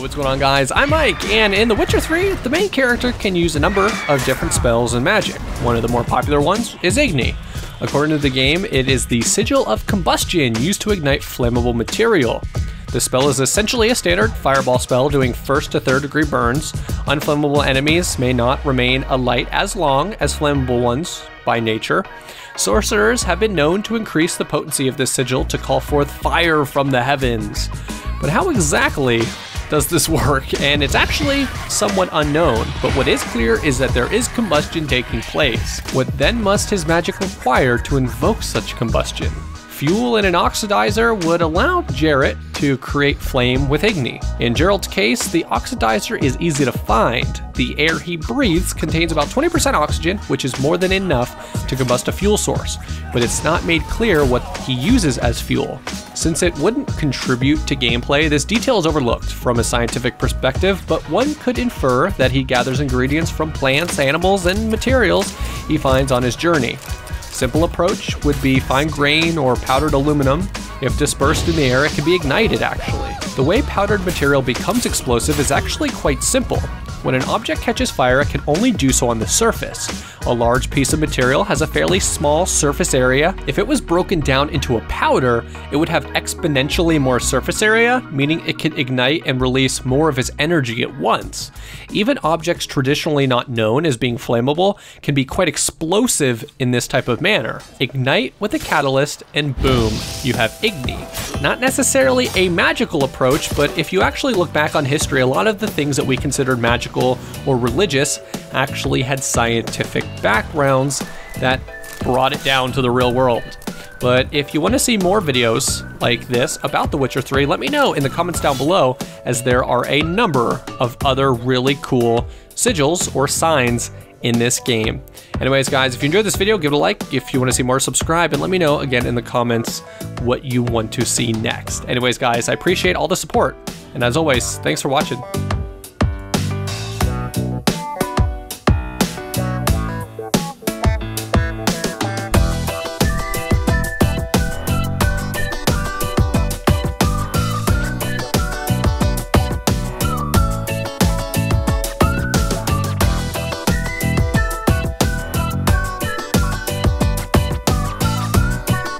What's going on, guys? I'm Mike, and in The Witcher 3, the main character can use a number of different spells and magic. One of the more popular ones is Igni. According to the game, it is the sigil of combustion used to ignite flammable material. The spell is essentially a standard fireball spell, doing first to third degree burns. Unflammable enemies may not remain alight as long as flammable ones by nature. Sorcerers have been known to increase the potency of this sigil to call forth fire from the heavens. But how exactly does this work? And it's actually somewhat unknown, but what is clear is that there is combustion taking place. What then must his magic require to invoke such combustion? Fuel in an oxidizer would allow Geralt to create flame with Igni. In Geralt's case, the oxidizer is easy to find. The air he breathes contains about 20% oxygen, which is more than enough to combust a fuel source, but it's not made clear what he uses as fuel. Since it wouldn't contribute to gameplay, this detail is overlooked from a scientific perspective, but one could infer that he gathers ingredients from plants, animals, and materials he finds on his journey. Simple approach would be fine grain or powdered aluminum. If dispersed in the air, it can be ignited, actually. The way powdered material becomes explosive is actually quite simple. When an object catches fire, it can only do so on the surface. A large piece of material has a fairly small surface area. If it was broken down into a powder, it would have exponentially more surface area, meaning it can ignite and release more of its energy at once. Even objects traditionally not known as being flammable can be quite explosive in this type of manner. Ignite with a catalyst and boom, you have Igni. Not necessarily a magical approach, but if you actually look back on history, a lot of the things that we considered magical or religious actually had scientific backgrounds that brought it down to the real world. But if you want to see more videos like this about The Witcher 3, let me know in the comments down below, as there are a number of other really cool sigils or signs in this game. Anyways, guys, if you enjoyed this video, give it a like. If you want to see more, subscribe, and let me know again in the comments what you want to see next. Anyways, guys, I appreciate all the support, and as always, thanks for watching.